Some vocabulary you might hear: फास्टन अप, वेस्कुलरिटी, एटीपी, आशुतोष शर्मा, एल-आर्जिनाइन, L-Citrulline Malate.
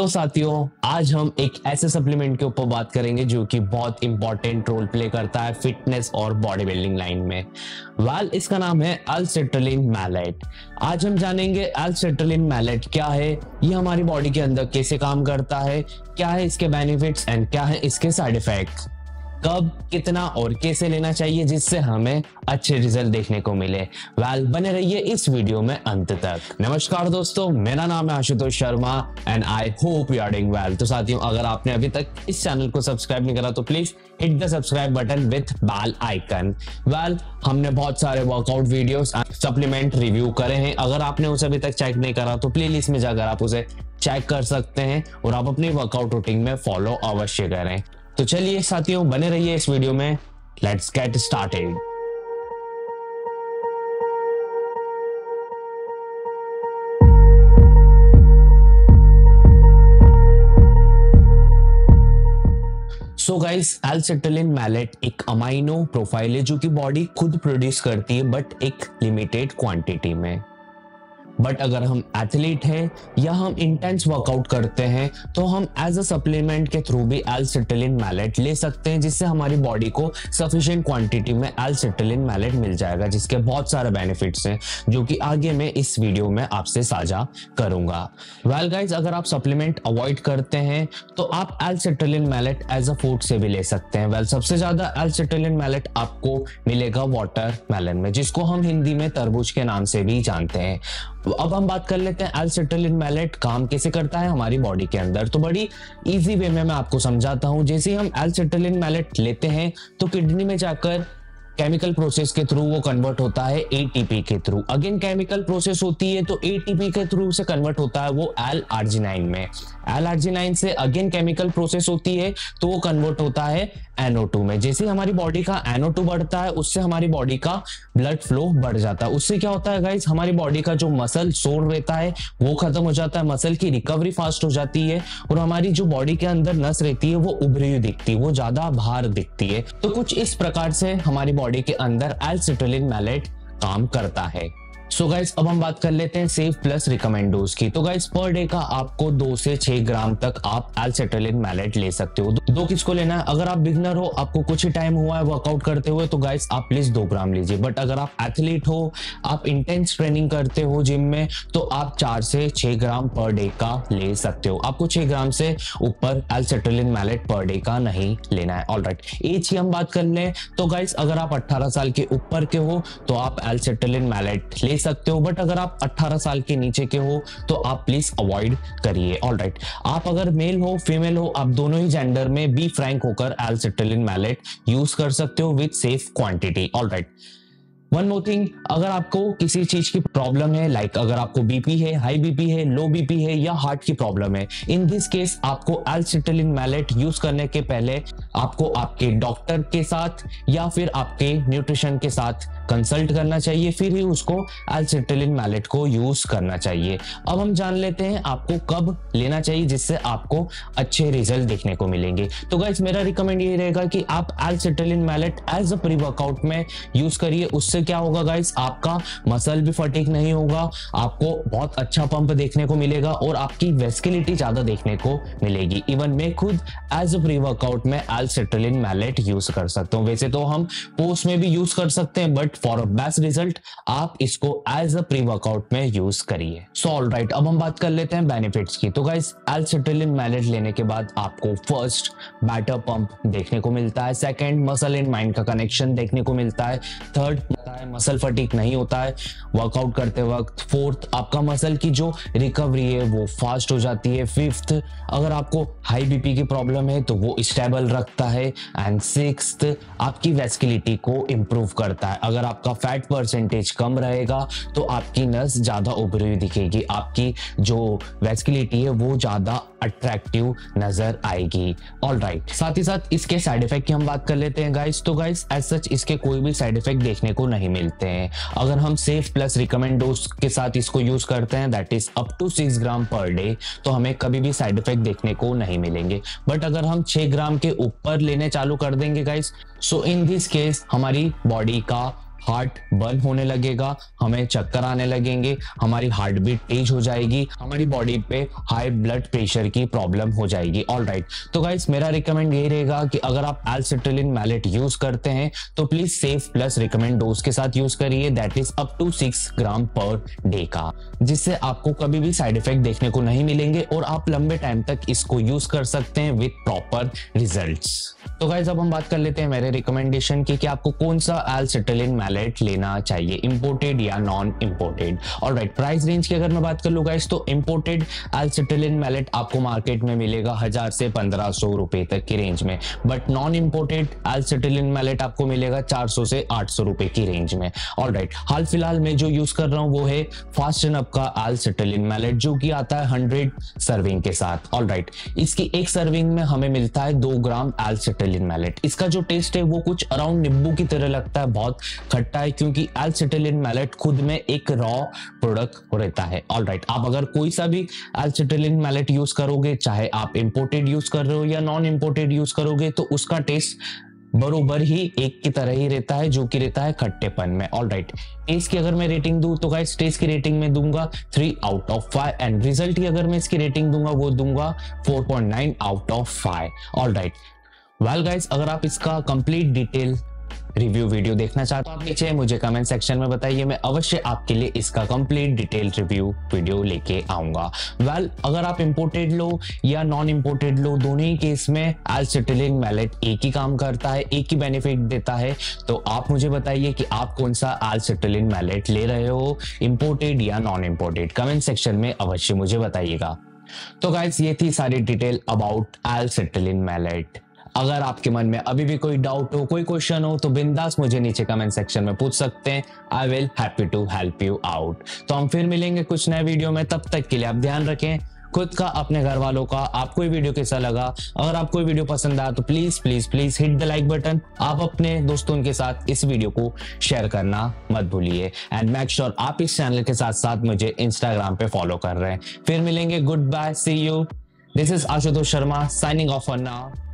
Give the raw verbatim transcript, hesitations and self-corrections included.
तो साथियों आज हम एक ऐसे सप्लीमेंट के ऊपर बात करेंगे जो कि बहुत इंपॉर्टेंट रोल प्ले करता है फिटनेस और बॉडी बिल्डिंग लाइन में। वाल इसका नाम है एल-सिट्रुलिन मैलेट। आज हम जानेंगे एल-सिट्रुलिन मैलेट क्या है, ये हमारी बॉडी के अंदर कैसे काम करता है, क्या है इसके बेनिफिट्स एंड क्या है इसके साइड इफेक्ट्स, कब कितना और कैसे लेना चाहिए जिससे हमें अच्छे रिजल्ट देखने को मिले। वेल बने रहिए इस वीडियो में अंत तक। नमस्कार दोस्तों, मेरा नाम है आशुतोष शर्मा and I hope you are doing well. तो साथियों अगर आपने अभी तक इस चैनल को सब्सक्राइब नहीं करा तो please hit the subscribe button with bell icon. Well हमने बहुत सारे वर्कआउट वीडियोस सप्लीमेंट रिव्यू करे हैं, अगर आपने उसे अभी तक चेक नहीं करा तो प्ले लिस्ट में जाकर आप उसे चेक कर सकते हैं और आप अपनी वर्कआउट रूटीन में फॉलो अवश्य करें। तो चलिए साथियों बने रहिए इस वीडियो में, let's get started. So guys, L citrulline malate एक अमाइनो प्रोफाइल है जो कि बॉडी खुद प्रोड्यूस करती है बट एक लिमिटेड क्वांटिटी में। बट अगर हम एथलीट हैं या हम इंटेंस वर्कआउट करते हैं तो हम एज अ सप्लीमेंट के थ्रू भी एल-सिट्रुलिन मैलेट ले सकते हैं, जिससे हमारी बॉडी को सफिशिएंट क्वांटिटी में एल-सिट्रुलिन मैलेट मिल जाएगा, जिसके बहुत सारे बेनिफिट्स हैं जो कि आगे मैं इस वीडियो में आपसे साझा करूंगा। वेल गाइज, अगर आप सप्लीमेंट अवॉइड करते हैं तो आप L citrulline malate as a food से भी ले सकते हैं। वेल सबसे ज्यादा एल-सिट्रुलिन मैलेट आपको मिलेगा वाटरमेलन में, जिसको हम हिंदी में तरबूज के नाम से भी जानते हैं। अब हम बात कर लेते हैं एल-सिट्रुलिन मैलेट काम कैसे करता है हमारी बॉडी के अंदर। तो बड़ी इजी वे में मैं आपको समझाता हूं। जैसे हम एल-सिट्रुलिन मैलेट लेते हैं तो किडनी में जाकर केमिकल प्रोसेस के थ्रू वो कन्वर्ट होता है एटीपी के थ्रू। अगेन केमिकल प्रोसेस होती है तो एटीपी के थ्रू से कन्वर्ट होता है वो एल-आर्जिनाइन में। एल-आर्जिनाइन से अगेन केमिकल प्रोसेस होती है तो वो कन्वर्ट होता है एन ओ टू में। जैसे हमारी बॉडी का एन ओ टू बढ़ता है उससे हमारी बॉडी का ब्लड फ्लो बढ़ जाता है। उससे क्या होता है गाइस, हमारी बॉडी का जो मसल सोर रहता है वो खत्म हो जाता है, मसल की रिकवरी फास्ट हो जाती है और हमारी जो बॉडी के अंदर नस रहती है वो उभरी हुई दिखती है, वो ज्यादा भार दिखती है। तो कुछ इस प्रकार से हमारी बॉडी के अंदर एल-सिट्रुलिन मैलेट काम करता है। सो so गाइज, अब हम बात कर लेते हैं सेफ प्लस रिकमेंडोज की। तो गाइज पर डे का आपको दो से छह ग्राम तक आप एल-सिट्रुलिन मैलेट ले सकते हो। दो किसको लेना है, अगर आप बिगनर हो, आपको कुछ ही टाइम हुआ है वर्कआउट करते हुए तो गाइज आप प्लीज दो ग्राम लीजिए। बट अगर आप एथलीट हो, आप इंटेंस ट्रेनिंग करते हो जिम में, तो आप चार से छह ग्राम पर डे का ले सकते हो। आपको छह ग्राम से ऊपर एल-सिट्रुलिन मैलेट पर डे का नहीं लेना है। ऑल राइट, एज की हम बात कर लें तो गाइज अगर आप अट्ठारह साल के ऊपर के हो तो आप एल-सिट्रुलिन मैलेट ले सकते हो। बट अगर आप अट्ठारह साल के नीचे के हो तो आप प्लीज अवॉइड करिए। ऑलराइट, आप अगर मेल हो फीमेल हो, आप दोनों ही जेंडर में बी फ्रैंक होकर एल-सिट्रुलिन मैलेट यूज कर सकते हो with safe quantity. Alright, one more thing, अगर आपको किसी चीज की प्रॉब्लम है, लाइक like अगर आपको बीपी है, हाई बीपी है, लो बीपी है या हार्ट की प्रॉब्लम है, इन दिस केस आपको एल-सिट्रुलिन मैलेट यूज करने के पहले आपको आपके डॉक्टर के साथ या फिर आपके न्यूट्रिशन के साथ कंसल्ट करना चाहिए, फिर ही उसको एल-सिट्रुलिन मैलेट को यूज करना चाहिए। अब हम जान लेते हैं आपको कब लेना चाहिए जिससे आपको अच्छे रिजल्ट देखने को मिलेंगे। तो गाइस मेरा रिकमेंड ये रहेगा कि आप L citrulline malate as a pre workout में यूज करिए। उससे क्या होगा गाइस, आपका मसल भी फटीक नहीं होगा, आपको बहुत अच्छा पंप देखने को मिलेगा और आपकी वेस्कुलरिटी ज्यादा देखने को मिलेगी। इवन मैं खुद एज अ प्री वर्कआउट में एल-सिट्रुलिन मैलेट यूज कर सकता हूं। वैसे तो हम पोस्ट में भी यूज कर सकते हैं but for a best result आप इसको एज अ प्री वर्कआउट में यूज करिए। सो ऑल राइट, अब हम बात कर लेते हैं बेनिफिट्स की। तो गाइस एल-सिट्रुलिन मैलेट लेने के बाद आपको फर्स्ट बैटर पंप देखने को मिलता है, सेकेंड मसल एंड माइंड का कनेक्शन देखने को मिलता है, थर्ड मसल फटीक नहीं होता है वर्कआउट करते वक्त, फोर्थ आपका मसल की जो रिकवरी है वो फास्ट हो जाती है, फिफ्थ अगर आपको हाई बीपी की प्रॉब्लम है तो वो स्टेबल रखता है, एंड सिक्स्थ आपकी वेस्कुलरिटी को इंप्रूव करता है। अगर आपका फैट परसेंटेज कम रहेगा तो आपकी नस ज्यादा उभरी हुई दिखेगी, आपकी जो वेस्कुलरिटी है वो ज्यादा अट्रैक्टिव नजर आएगी। ऑलराइट, साथ ही साथ इसके साइड इफेक्ट की हम बात कर लेते हैं गाइस। तो गाइस एज सच इसके कोई भी साइड इफेक्ट देखने को नहीं मिलते हैं। अगर हम सेफ प्लस रिकमेंड डोज के साथ इसको यूज करते हैं that is up to six gram per day तो हमें कभी भी साइड इफेक्ट देखने को नहीं मिलेंगे। बट अगर हम छह ग्राम के ऊपर लेने चालू कर देंगे guys, so in this case हमारी बॉडी का हार्ट बर्न होने लगेगा, हमें चक्कर आने लगेंगे, हमारी हार्ट बीट तेज हो जाएगी, हमारी बॉडी पे हाई ब्लड प्रेशर की प्रॉब्लम हो जाएगी। ऑल राइट, तो गाइस मेरा रिकमेंड यही रहेगा कि अगर आप एल-सिट्रुलिन मैलेट यूज करते हैं तो please safe plus recommend dose के साथ यूज करिए, that is up to six gram per day का, जिससे आपको कभी भी साइड इफेक्ट देखने को नहीं मिलेंगे और आप लंबे टाइम तक इसको यूज कर सकते हैं विद प्रॉपर रिजल्ट्स। तो गाइस अब हम बात कर लेते हैं मेरे रिकमेंडेशन की कि आपको कौन सा एल-सिट्रुलिन मैलेट लेना चाहिए, इंपोर्टेड या non imported. Alright, price range की अगर मैं बात कर लूं गाइस तो इंपोर्टेड एल-सिट्रुलिन मैलेट आपको मार्केट में मिलेगा हजार से पंद्रह सौ रुपए तक की रेंज में, but non imported L citrulline malate आपको मिलेगा चार सौ से आठ सौ रुपए की रेंज में। ऑलराइट, हाल फिलहाल मैं जो यूज कर रहा हूँ वो है फास्टन अप का एल-सिट्रुलिन मैलेट जो कि आता है हंड्रेड सर्विंग के साथ। ऑलराइट, इसकी एक सर्विंग में हमें मिलता है दो ग्राम एल-सिट्रुलिन मैलेट। इसका जो टेस्ट है वो कुछ अराउंड नींबू की तरह लगता है, बहुत खट्टा है क्योंकि एल-सिट्रुलिन मैलेट खुद में एक रॉ प्रोडक्ट रहता है। ऑलराइट, आप अगर कोई सा भी एल-सिट्रुलिन मैलेट यूज करोगे, चाहे आप इंपोर्टेड यूज कर रहे हो या नॉन इंपोर्टेड यूज करोगे, तो उसका टेस्ट बरोबर ही एक की तरह ही रहता है जो कि रहता है खट्टेपन में। ऑलराइट, टेस्ट की अगर मैं रेटिंग दूं तो गाइस टेस्ट की रेटिंग में दूंगा three out of five, and result की अगर मैं इसकी रेटिंग दूंगा वो दूंगा four point nine out of five. Alright, well guys, अगर आप इसका कंप्लीट डिटेल रिव्यू वीडियो देखना चाहते हो आप नीचे मुझे कमेंट सेक्शन में बताइए, मैं अवश्य आपके लिए इसका कंप्लीट डिटेल रिव्यू वीडियो लेके आऊंगा। वेल, अगर आप इंपोर्टेड लो या नॉन इंपोर्टेड लो, दोनों ही केस में एल-सिट्रुलिन मैलेट एक ही काम करता है, एक ही बेनिफिट देता है। तो आप मुझे बताइए कि आप कौन सा एल-सिट्रुलिन मैलेट ले रहे हो, इंपोर्टेड या नॉन इंपोर्टेड, कमेंट सेक्शन में अवश्य मुझे बताइएगा। तो गाइस ये थी सारी डिटेल अबाउट एल-सिट्रुलिन मैलेट। अगर आपके मन में अभी भी कोई डाउट हो, कोई क्वेश्चन हो, तो बिंदास मुझे नीचे कमेंट सेक्शन में पूछ सकते हैं। I will happy to help you out. तो हम फिर मिलेंगे कुछ नए वीडियो में, तब तक के लिए आप ध्यान रखें खुद का, अपने घर वालों का। आपको ये वीडियो कैसा लगा? अगर आपको ये वीडियो पसंद आया तो please please please hit the like button. आप अपने दोस्तों के साथ इस वीडियो को शेयर करना मत भूलिए, एंड मेक श्योर आप इस चैनल के साथ साथ मुझे इंस्टाग्राम पे फॉलो कर रहे हैं। फिर मिलेंगे, good bye, see you. This is आशुतोष शर्मा signing off for now.